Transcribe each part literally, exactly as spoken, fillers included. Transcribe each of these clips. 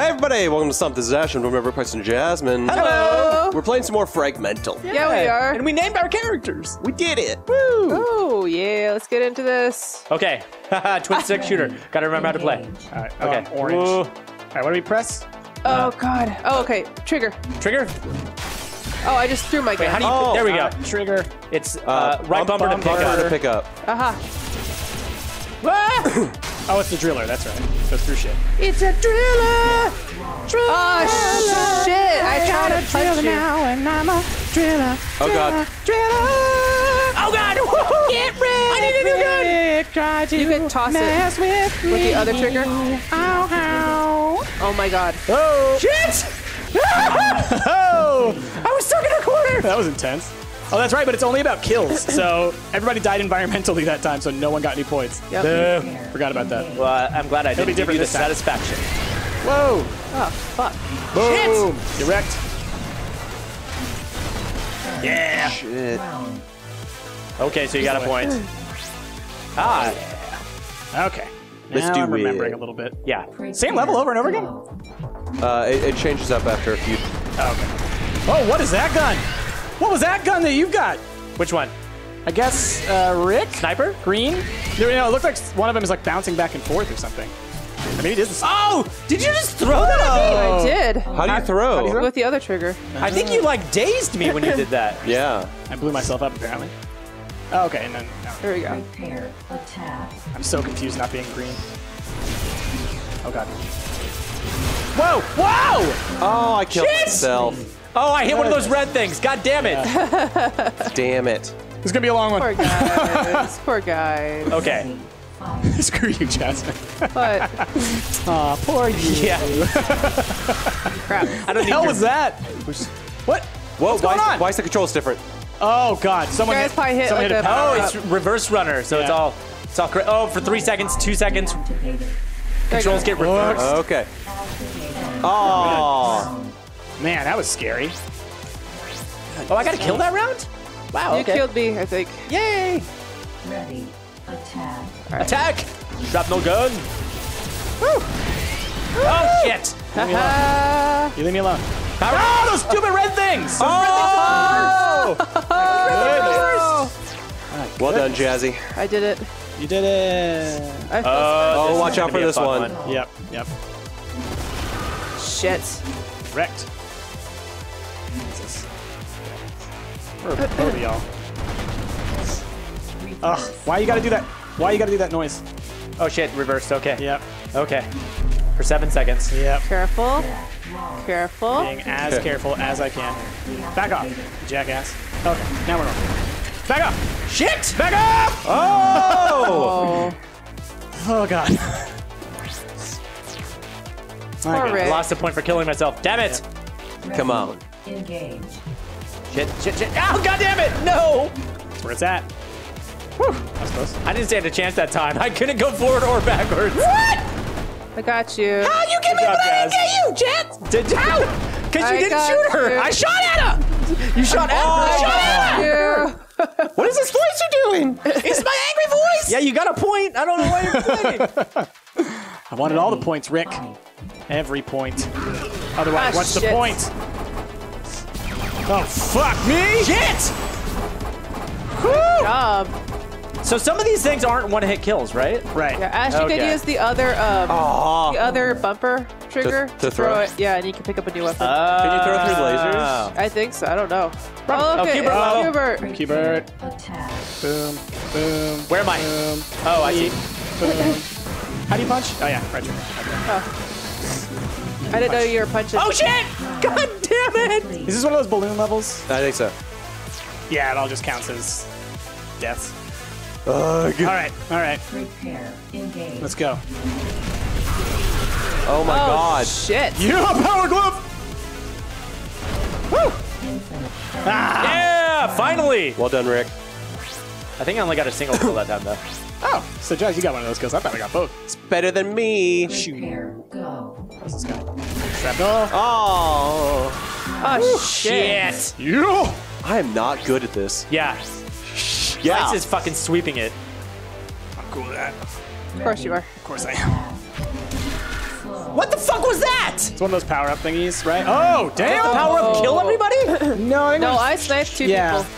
Hey everybody, welcome to Stumpt. This is Ash, and remember Preston Jasmine. Hello! We're playing some more Fragmental. Yeah. yeah, we are. And we named our characters. We did it. Woo! Oh, yeah, let's get into this. Okay, haha, twin stick shooter. Gotta remember how to play. All right, okay. Um, orange. Whoa. All right, what do we press? Oh, uh, God. Oh, okay, trigger. Trigger? Oh, I just threw my gun. Wait, how do you, oh, there we go. Uh, trigger. It's uh, right bumper, bumper, to, pick bumper to pick up. Uh huh. Ah! Oh, it's the driller. That's right. It goes through shit. It's a driller. driller. Oh shit! I, I got a driller now, and I'm a driller. Oh driller, god. Driller. Oh god! Woo-hoo. Get rid. I need a new gun. You can toss mess it with, with the other trigger. Ow, ow. Oh my god. Oh shit! Oh! I was stuck in a corner. That was intense. Oh, that's right, but it's only about kills. So everybody died environmentally that time, so no one got any points. Yep. Uh, forgot about that. Well, uh, I'm glad I didn't give you the satisfaction. Whoa! Oh, fuck. Boom! Shit. Direct. Yeah! Shit. Okay, so you got a point. Ah. Yeah. Okay. Let's now do I'm remembering it. a little bit. Yeah. Same level over and over again? Uh, it, it changes up after a few. Oh, okay. Oh, what is that gun? What was that gun that you got? Which one? I guess, uh, Rick? Sniper? Green? You know, it looked like one of them is like bouncing back and forth or something. Maybe it is. Oh! Did you just throw Whoa. that at me? I did. How do you throw? How do you throw? With the other trigger. Uh-huh. I think you like dazed me when you did that. Yeah. I blew myself up apparently. Oh, okay, and then, no. There we go. Prepare, attack. I'm so confused not being green. Oh god. Whoa! Whoa! Oh, I killed Shit. myself. Oh, I hit one of those red things. God damn it. Yeah. Damn it. This is going to be a long one. Poor guys. Poor guys. Okay. Screw you, Jasmine. What? Aw, oh, poor you. Yeah. Crap. I don't what the hell your... was that? What? Whoa, What's why, going on? Why is the controls different? Oh, God. Someone hit, probably hit, someone like hit a power Oh, up. It's reverse runner, so yeah. it's all... It's all cra oh, for three seconds, two seconds. Controls get reversed. Oh, okay. Oh. Man, that was scary. Oh, I got to kill that round? Wow, You okay. killed me, I think. Yay! Ready, attack. Right. Attack! Drop no gun. Woo! Woo! Oh, shit! Leave me alone. You leave me alone. Oh, those stupid red things! Those oh! Red things oh! oh! Well done, Jazzy. I did it. You did it. Uh, oh, watch out for this one. one. Yep, yep. Shit. Wrecked. Jesus. We're a pro to y'all. Ugh, why you gotta do that? Why you gotta do that noise? Oh shit, reversed, okay. Yep. Okay. For seven seconds. Yep. Careful. Careful. Being as careful as I can. Back off, jackass. Okay, now we're on. Back off! Shit! Back off! Oh! Oh god. I lost a point for killing myself. Damn it! Yeah. Come on. Engage. Shit, shit, shit. Oh, god damn it! No! Where it's at. Whew. I was close. I didn't stand a chance that time. I couldn't go forward or backwards. What? I got you. How you give me what I didn't get you, Jet? Did you? How? Because you didn't shoot her. You. I shot at her! You shot at her! Oh, I shot at her! What is this voice you're doing? It's my angry voice! Yeah, you got a point. I don't know why you're playing. I wanted all the points, Rick. Every point. Otherwise, ah, what's shit. the point? Oh, fuck me! Shit! Woo! Good job. So some of these things aren't one-hit kills, right? Right. Yeah, Ash, you okay. could use the other um, oh. the other bumper trigger to, to, to throw, throw it. Yeah, and you can pick up a new weapon. Uh, can you throw through lasers? I think so. I don't know. Probably. Oh, okay. Oh, Q-Bert. Oh. Q-Bert. Boom. Boom. Where am I? Boom. Oh, I see. Boom. How do you punch? Oh, yeah. Right trigger. Oh. I didn't know you were punching. Oh shit! God damn it! Is this one of those balloon levels? I think so. Yeah, it all just counts as deaths. Uh, all right, all right. Prepare, engage. Let's go. Oh my oh, god! Shit! You have a power glove. Woo! Ah, yeah! Finally! Well done, Rick. I think I only got a single kill that time though. Oh, so Jazz, you got one of those kills. I thought I got both. It's better than me. Prepare, shoot. Go. What's this guy? Trapped off. Oh. Oh, Ooh, shit. shit. Yeah. I am not good at this. Yeah. Yeah. This is fucking sweeping it. I'm cool with that. Of course you are. Of course I am. What the fuck was that? It's one of those power-up thingies, right? Oh, damn! The power-up oh. kill everybody? No, I No, I sniped two yeah. people.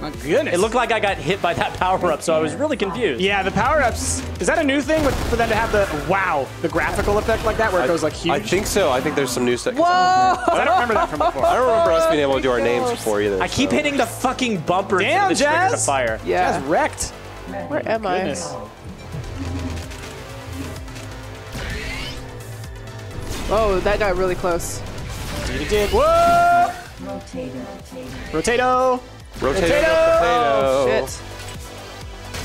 My goodness. It looked like I got hit by that power-up, so I was really confused. Yeah, the power-ups, is that a new thing with, for them to have the, wow, the graphical effect like that, where I, it goes like huge? I think so. I think there's some new stuff. Whoa! I don't remember that from before. I don't remember us being able to do our names before either. I so. keep hitting the fucking bumper. Damn, the Jazz! The fire. Yeah. Jazz wrecked. Man, where am goodness. I? Oh, that got really close. It did. Whoa! Rotato. Rotato. Rotato. Oh,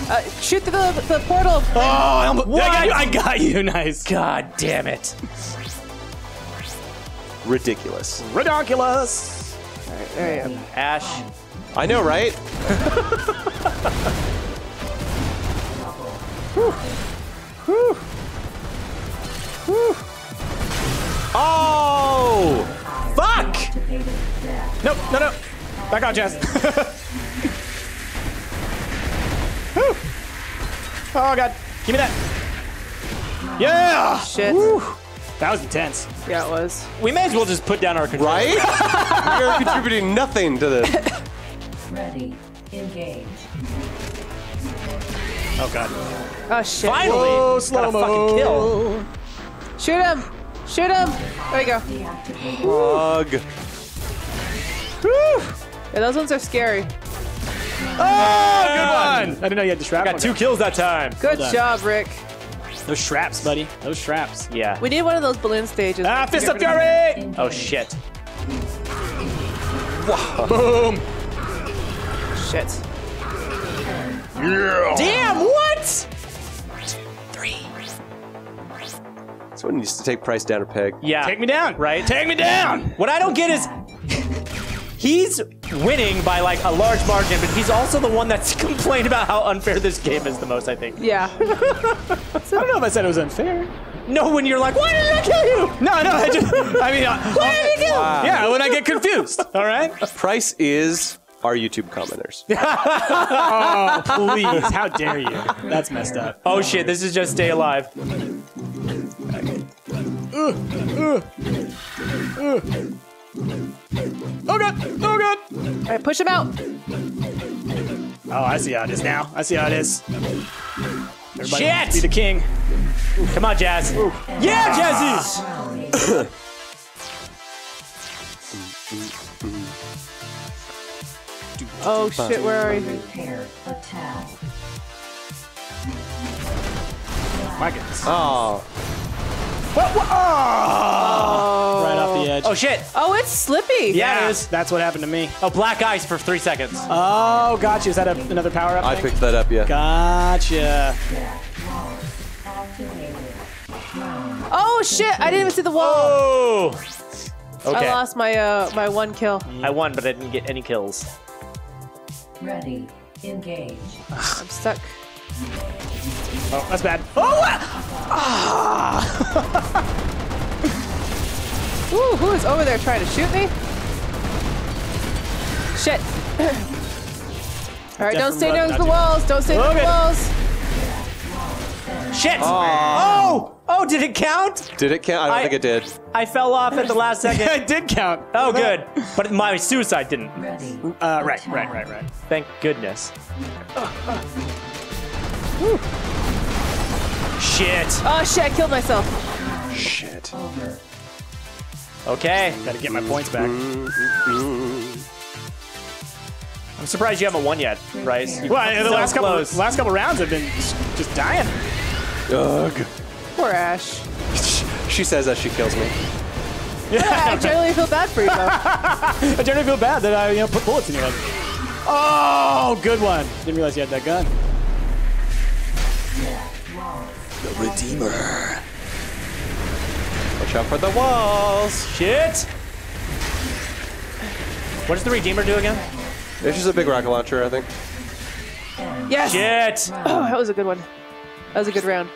shit. Uh, shoot the, the, the portal. Oh, I, almost, I, got you, I got you. Nice. God damn it. Ridiculous. Ridiculous. All right, there you go. Ash. I know, right? Whew. Whew. Whew. Oh! Fuck! Nope, no, no. Back on, Jazz. Whew. Oh, God. Give me that. Yeah! Shit. Whew. That was intense. Yeah, it was. We may as well just put down our controller. Right? We are contributing nothing to this. Ready. Engage. Oh, God. Oh, shit. Finally! Whoa, slow-mo. Got a fucking kill. Shoot him! Shoot him! There you go. Bug. Whew. Yeah, those ones are scary. Oh, good one! I didn't know you had the strap. I got two kills that time. Good well job, Rick. Those straps, buddy. Those straps. Yeah. We need one of those balloon stages. Ah, fist up, Jerry! Oh, shit. Boom! Shit. Yeah. Damn, what? Three. Someone needs to take Price down a peg. Yeah. Take me down, right? Take me down! What I don't get is... He's winning by like a large margin, but he's also the one that's complained about how unfair this game is the most, I think. Yeah. I don't know if I said it was unfair. No, when you're like, why did I kill you? No, no, I just, I mean, uh, why did you kill wow. Yeah, when I get confused, all right? Price is our YouTube commenters. Oh, please, how dare you? That's messed up. Oh shit, this is just Stay Alive. Uh, uh, uh. Oh god! Oh god! Alright, push him out! Oh, I see how it is now. I see how it is. Everybody shit! Be the king. Come on, Jazz. Ooh. Yeah, Jazzy! Oh shit, where are you? My goodness. Oh. What, what? Oh. Oh. Right off the edge. Oh, shit. Oh, it's slippy. Yeah, yeah, it is. That's what happened to me. Oh, black ice for three seconds. Oh, gotcha. Is that a, another power-up I thing? Picked that up, yeah. Gotcha. Oh, shit. I didn't even see the wall. Oh. Okay. I lost my, uh, my one kill. I won, but I didn't get any kills. Ready. Engage. I'm stuck. Oh, that's bad. Oh! Ah! Ooh, who is over there trying to shoot me? Shit. All right, don't stay near the walls. Don't stay near the walls. Shit! Oh! Oh, did it count? Did it count? I don't I, think it did. I fell off at the last second. It did count. Oh, good. But my suicide didn't. Uh, right, right, right, right. Thank goodness. Uh, uh. Woo. Shit. Oh shit, I killed myself. Shit. Okay. Gotta get my points back. I'm surprised you haven't won yet, Bryce. Well, I, the so last couple of, last couple rounds have been just dying. Ugh. Poor Ash. She says that she kills me. Yeah, yeah I generally feel bad for you though. I generally feel bad that I you know put bullets in your head. Oh, good one. Didn't realize you had that gun. The Redeemer. Watch out for the walls. Shit. What does the Redeemer do again? It's just a big rocket launcher, I think. Yes. Shit. Oh, that was a good one. That was a good round.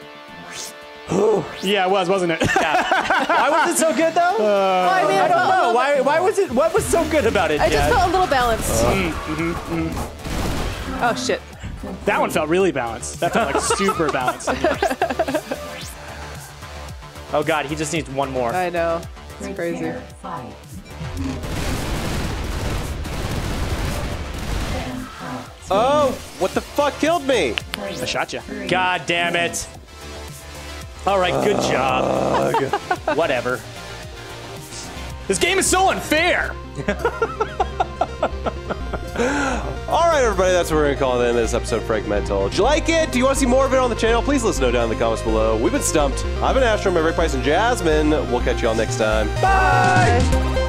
Yeah, it was, wasn't it? Yeah. Why was it so good, though? Uh, well, I, mean, I don't know. Little... Why? Why was it? What was so good about it? I just felt a little balanced. Uh, mm-hmm, mm-hmm. Oh shit. That one felt really balanced. That felt like super balanced. Oh god, he just needs one more. I know. It's crazy. Oh, what the fuck killed me? I shot you. God damn it. All right, good job. Whatever. This game is so unfair. All right, everybody, that's what we're going to call it in this episode of Fragmental. Did you like it? Do you want to see more of it on the channel? Please let us know down in the comments below. We've been Stumpt. I've been Astro, my Rick Price, and Jasmine. We'll catch you all next time. Bye! Bye.